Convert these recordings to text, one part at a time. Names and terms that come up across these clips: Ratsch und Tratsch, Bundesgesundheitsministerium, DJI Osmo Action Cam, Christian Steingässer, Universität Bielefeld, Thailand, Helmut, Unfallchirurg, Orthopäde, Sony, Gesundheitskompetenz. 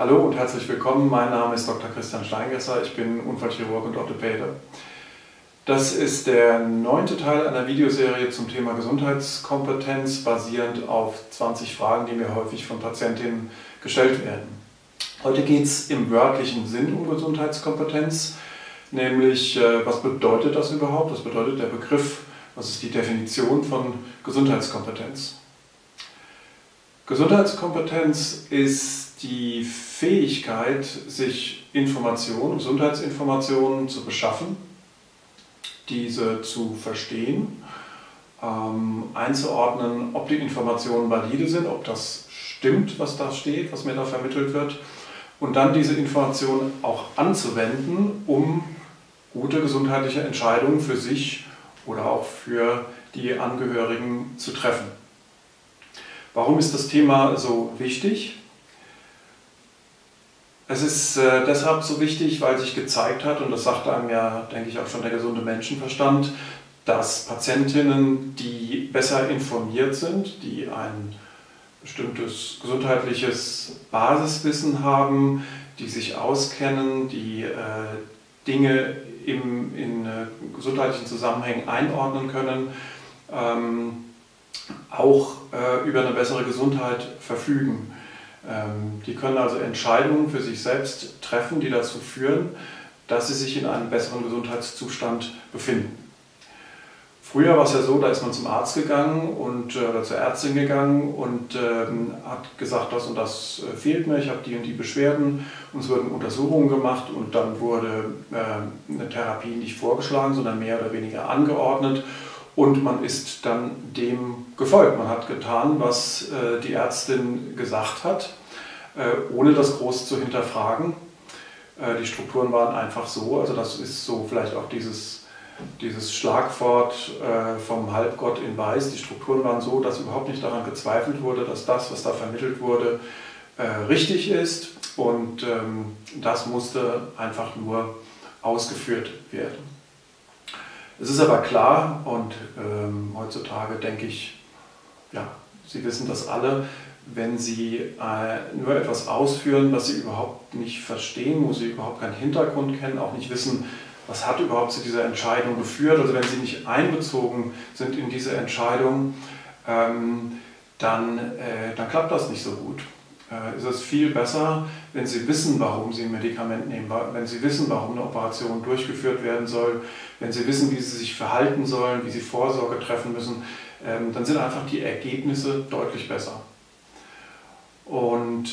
Hallo und herzlich willkommen, mein Name ist Dr. Christian Steingässer, ich bin Unfallchirurg und Orthopäde. Das ist der 9. Teil einer Videoserie zum Thema Gesundheitskompetenz, basierend auf 20 Fragen, die mir häufig von Patientinnen gestellt werden. Heute geht es im wörtlichen Sinn um Gesundheitskompetenz, nämlich was bedeutet das überhaupt, was bedeutet der Begriff, was ist die Definition von Gesundheitskompetenz. Gesundheitskompetenz ist die Fähigkeit, sich Informationen, Gesundheitsinformationen zu beschaffen, diese zu verstehen, einzuordnen, ob die Informationen valide sind, ob das stimmt, was da steht, was mir da vermittelt wird, und dann diese Informationen auch anzuwenden, um gute gesundheitliche Entscheidungen für sich oder auch für die Angehörigen zu treffen. Warum ist das Thema so wichtig? Es ist deshalb so wichtig, weil sich gezeigt hat, und das sagt einem ja, denke ich, auch schon der gesunde Menschenverstand, dass Patientinnen, die besser informiert sind, die ein bestimmtes gesundheitliches Basiswissen haben, die sich auskennen, die Dinge in gesundheitlichen Zusammenhängen einordnen können, auch über eine bessere Gesundheit verfügen. Die können also Entscheidungen für sich selbst treffen, die dazu führen, dass sie sich in einem besseren Gesundheitszustand befinden. Früher war es ja so, da ist man zum Arzt gegangen oder zur Ärztin gegangen und hat gesagt, das und das fehlt mir, ich habe die und die Beschwerden, und es wurden Untersuchungen gemacht und dann wurde eine Therapie nicht vorgeschlagen, sondern mehr oder weniger angeordnet. Und man ist dann dem gefolgt. Man hat getan, was die Ärztin gesagt hat, ohne das groß zu hinterfragen. Die Strukturen waren einfach so, also das ist so vielleicht auch dieses Schlagwort vom Halbgott in Weiß. Die Strukturen waren so, dass überhaupt nicht daran gezweifelt wurde, dass das, was da vermittelt wurde, richtig ist. Und das musste einfach nur ausgeführt werden. Es ist aber klar, und heutzutage denke ich, ja, Sie wissen das alle, wenn Sie nur etwas ausführen, was Sie überhaupt nicht verstehen, wo Sie überhaupt keinen Hintergrund kennen, auch nicht wissen, was hat überhaupt zu dieser Entscheidung geführt, also wenn Sie nicht einbezogen sind in diese Entscheidung, dann klappt das nicht so gut. Ist es viel besser, wenn Sie wissen, warum Sie ein Medikament nehmen, wenn Sie wissen, warum eine Operation durchgeführt werden soll, wenn Sie wissen, wie Sie sich verhalten sollen, wie Sie Vorsorge treffen müssen, dann sind einfach die Ergebnisse deutlich besser. Und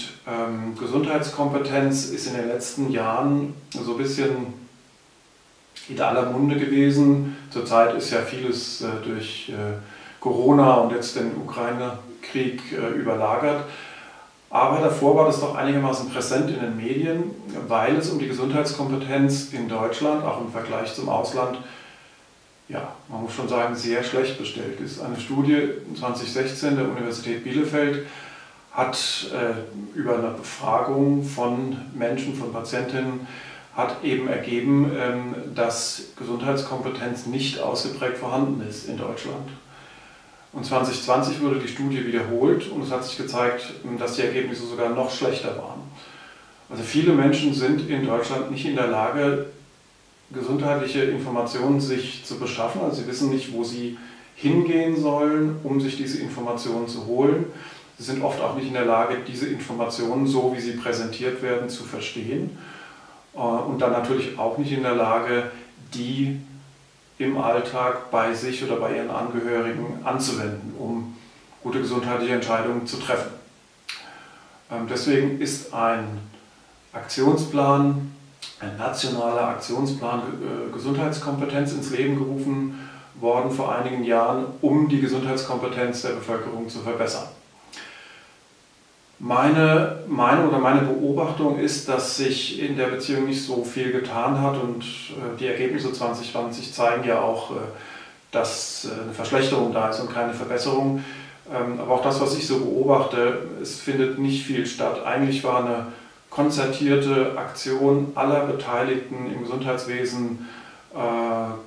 Gesundheitskompetenz ist in den letzten Jahren so ein bisschen in aller Munde gewesen. Zurzeit ist ja vieles durch Corona und jetzt den Ukraine-Krieg überlagert. Aber davor war das doch einigermaßen präsent in den Medien, weil es um die Gesundheitskompetenz in Deutschland, auch im Vergleich zum Ausland, ja, man muss schon sagen, sehr schlecht bestellt ist. Eine Studie 2016 der Universität Bielefeld hat über eine Befragung von Menschen, von Patientinnen, hat eben ergeben, dass Gesundheitskompetenz nicht ausgeprägt vorhanden ist in Deutschland. Und 2020 wurde die Studie wiederholt und es hat sich gezeigt, dass die Ergebnisse sogar noch schlechter waren. Also viele Menschen sind in Deutschland nicht in der Lage, gesundheitliche Informationen sich zu beschaffen. Also sie wissen nicht, wo sie hingehen sollen, um sich diese Informationen zu holen. Sie sind oft auch nicht in der Lage, diese Informationen, so wie sie präsentiert werden, zu verstehen. Und dann natürlich auch nicht in der Lage, die im Alltag bei sich oder bei ihren Angehörigen anzuwenden, um gute gesundheitliche Entscheidungen zu treffen. Deswegen ist ein Aktionsplan, ein nationaler Aktionsplan Gesundheitskompetenz ins Leben gerufen worden vor einigen Jahren, um die Gesundheitskompetenz der Bevölkerung zu verbessern. Meine Meinung oder meine Beobachtung ist, dass sich in der Beziehung nicht so viel getan hat, und die Ergebnisse 2020 zeigen ja auch, dass eine Verschlechterung da ist und keine Verbesserung. Aber auch das, was ich so beobachte, es findet nicht viel statt. Eigentlich war eine konzertierte Aktion aller Beteiligten im Gesundheitswesen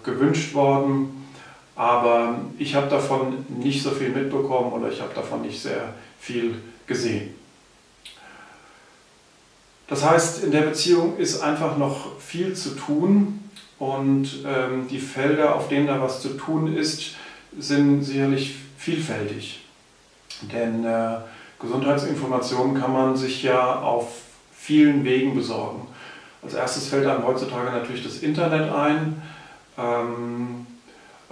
gewünscht worden. Aber ich habe davon nicht so viel mitbekommen oder ich habe davon nicht sehr viel gesehen. Das heißt, in der Beziehung ist einfach noch viel zu tun und die Felder, auf denen da was zu tun ist, sind sicherlich vielfältig. Denn Gesundheitsinformationen kann man sich ja auf vielen Wegen besorgen. Als erstes fällt einem heutzutage natürlich das Internet ein,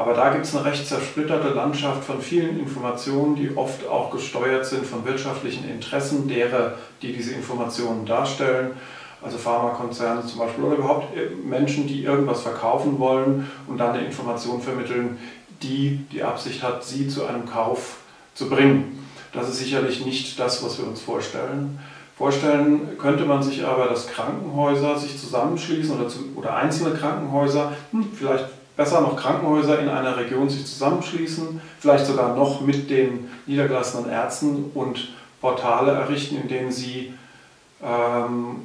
aber da gibt es eine recht zersplitterte Landschaft von vielen Informationen, die oft auch gesteuert sind von wirtschaftlichen Interessen derer, die diese Informationen darstellen. Also Pharmakonzerne zum Beispiel oder überhaupt Menschen, die irgendwas verkaufen wollen und dann eine Information vermitteln, die die Absicht hat, sie zu einem Kauf zu bringen. Das ist sicherlich nicht das, was wir uns vorstellen. Vorstellen könnte man sich aber, dass Krankenhäuser sich zusammenschließen oder einzelne Krankenhäuser, vielleicht besser noch Krankenhäuser in einer Region sich zusammenschließen, vielleicht sogar noch mit den niedergelassenen Ärzten und Portale errichten, in denen sie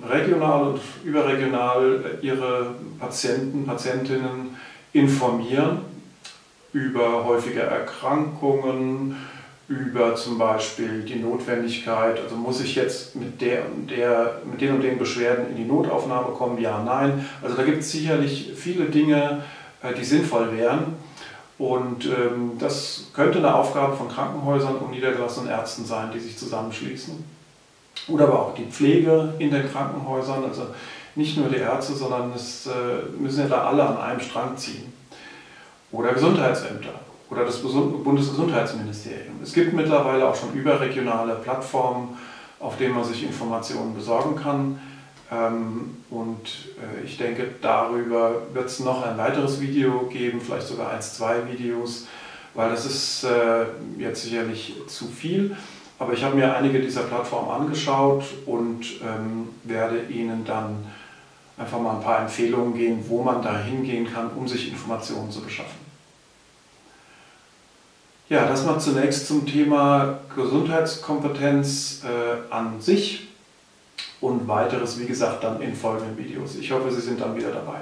regional und überregional ihre Patienten, Patientinnen informieren über häufige Erkrankungen, über zum Beispiel die Notwendigkeit, also muss ich jetzt mit den und den Beschwerden in die Notaufnahme kommen, ja, nein. Also da gibt es sicherlich viele Dinge, die sinnvoll wären und das könnte eine Aufgabe von Krankenhäusern und niedergelassenen Ärzten sein, die sich zusammenschließen. Oder aber auch die Pflege in den Krankenhäusern, also nicht nur die Ärzte, sondern es müssen ja da alle an einem Strang ziehen. Oder Gesundheitsämter. Oder das Bundesgesundheitsministerium. Es gibt mittlerweile auch schon überregionale Plattformen, auf denen man sich Informationen besorgen kann. Und ich denke, darüber wird es noch ein weiteres Video geben, vielleicht sogar 1, 2 Videos, weil das ist jetzt sicherlich zu viel. Aber ich habe mir einige dieser Plattformen angeschaut und werde Ihnen dann einfach mal ein paar Empfehlungen geben, wo man da hingehen kann, um sich Informationen zu beschaffen. Ja, das mal zunächst zum Thema Gesundheitskompetenz an sich und weiteres, wie gesagt, dann in folgenden Videos. Ich hoffe, Sie sind dann wieder dabei.